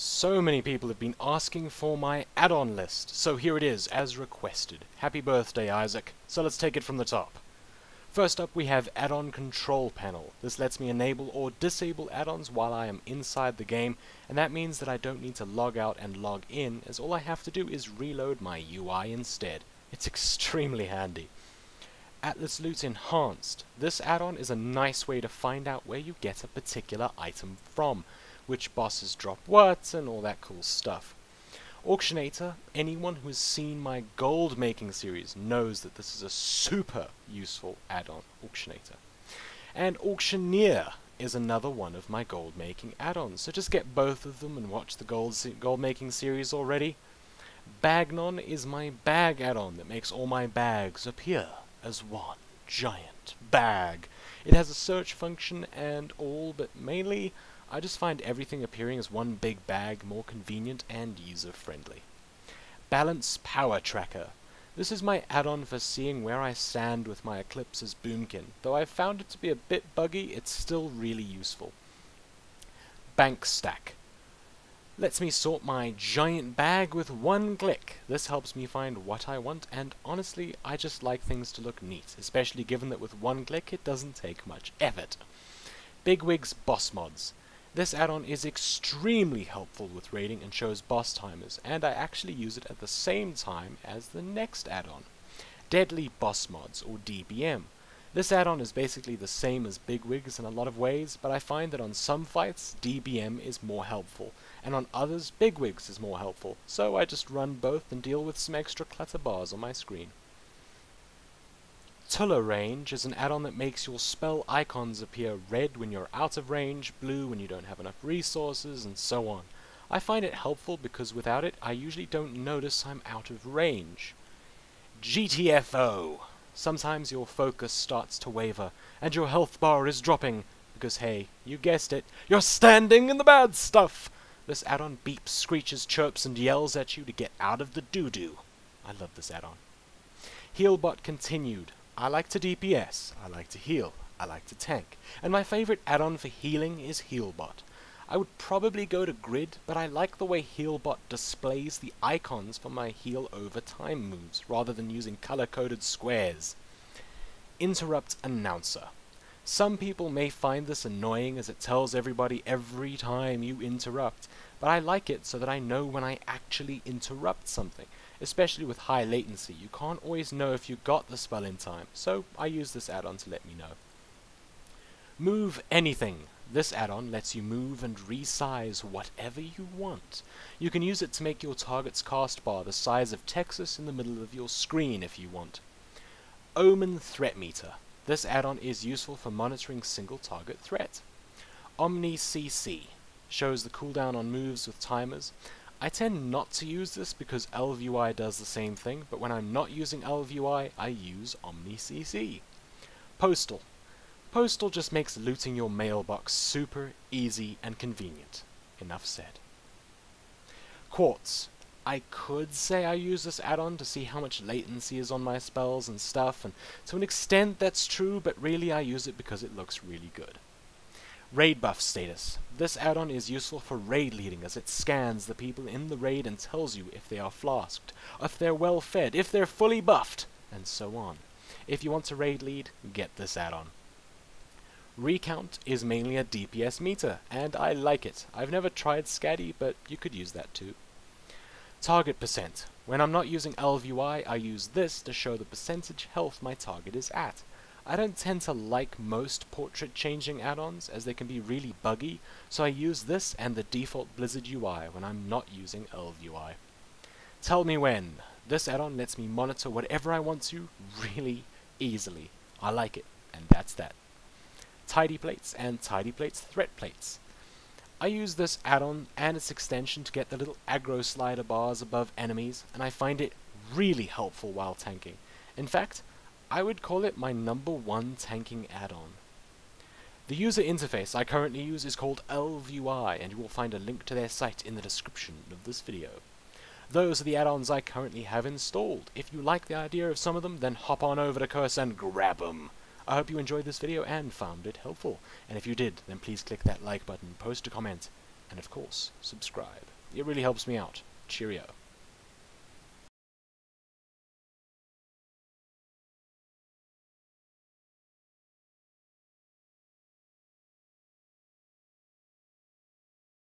So many people have been asking for my add-on list, so here it is, as requested. Happy birthday, Izaak. So let's take it from the top. First up we have Addon Control Panel. This lets me enable or disable add-ons while I am inside the game, and that means that I don't need to log out and log in, as all I have to do is reload my UI instead. It's extremely handy. Atlas Loot Enhanced. This add-on is a nice way to find out where you get a particular item from, which bosses drop what, and all that cool stuff. Auctionator, anyone who has seen my gold making series knows that this is a super useful add-on, Auctionator. And Auctioneer is another one of my gold making add-ons, so just get both of them and watch the gold making series already. Bagnon is my bag add-on that makes all my bags appear as one giant bag. It has a search function and all, but mainly I just find everything appearing as one big bag more convenient and user-friendly. BalancePowerTracker. This is my add-on for seeing where I stand with my Eclipse's boomkin. Though I found it to be a bit buggy, it's still really useful. Bankstack. Lets me sort my giant bag with one click. This helps me find what I want, and honestly, I just like things to look neat, especially given that with one click it doesn't take much effort. BigWigs Bossmods. This add-on is extremely helpful with raiding and shows boss timers, and I actually use it at the same time as the next add-on. Deadly Boss Mods, or DBM. This add-on is basically the same as BigWigs in a lot of ways, but I find that on some fights DBM is more helpful, and on others BigWigs is more helpful, so I just run both and deal with some extra clutter bars on my screen. TullerRange is an add-on that makes your spell icons appear red when you're out of range, blue when you don't have enough resources, and so on. I find it helpful because without it, I usually don't notice I'm out of range. GTFO. Sometimes your focus starts to waver, and your health bar is dropping, because hey, you guessed it, you're standing in the bad stuff! This add-on beeps, screeches, chirps, and yells at you to get out of the doo-doo. I love this add-on. Healbot Continued. I like to DPS, I like to heal, I like to tank, and my favorite add-on for healing is Healbot. I would probably go to Grid, but I like the way Healbot displays the icons for my heal over time moves, rather than using color-coded squares. Interrupt Announcer. Some people may find this annoying as it tells everybody every time you interrupt, but I like it so that I know when I actually interrupt something. Especially with high latency, you can't always know if you got the spell in time, so I use this add-on to let me know. Move Anything. This add-on lets you move and resize whatever you want. You can use it to make your target's cast bar the size of Texas in the middle of your screen if you want. Omen Threat Meter. This add-on is useful for monitoring single target threat. OmniCC shows the cooldown on moves with timers. I tend not to use this because ElvUI does the same thing, but when I'm not using ElvUI, I use OmniCC. Postal. Postal just makes looting your mailbox super easy and convenient. Enough said. Quartz. I could say I use this add-on to see how much latency is on my spells and stuff, and to an extent that's true, but really I use it because it looks really good. Raid Buff Status. This add-on is useful for raid leading as it scans the people in the raid and tells you if they are flasked, if they're well fed, if they're fully buffed, and so on. If you want to raid lead, get this add-on. Recount is mainly a DPS meter, and I like it. I've never tried SCADDY, but you could use that too. Target Percent. When I'm not using ElvUI, I use this to show the percentage health my target is at. I don't tend to like most portrait changing add-ons as they can be really buggy, so I use this and the default Blizzard UI when I'm not using ElvUI. Tell Me When. This add-on lets me monitor whatever I want to really easily. I like it, and that's that. Tidy Plates and Tidy Plates Threat Plates. I use this add-on and its extension to get the little aggro slider bars above enemies, and I find it really helpful while tanking. In fact, I would call it my #1 tanking add-on. The user interface I currently use is called ElvUI, and you will find a link to their site in the description of this video. Those are the add-ons I currently have installed. If you like the idea of some of them, then hop on over to Curse and grab them. I hope you enjoyed this video and found it helpful, and if you did, then please click that like button, post a comment, and of course, subscribe. It really helps me out. Cheerio.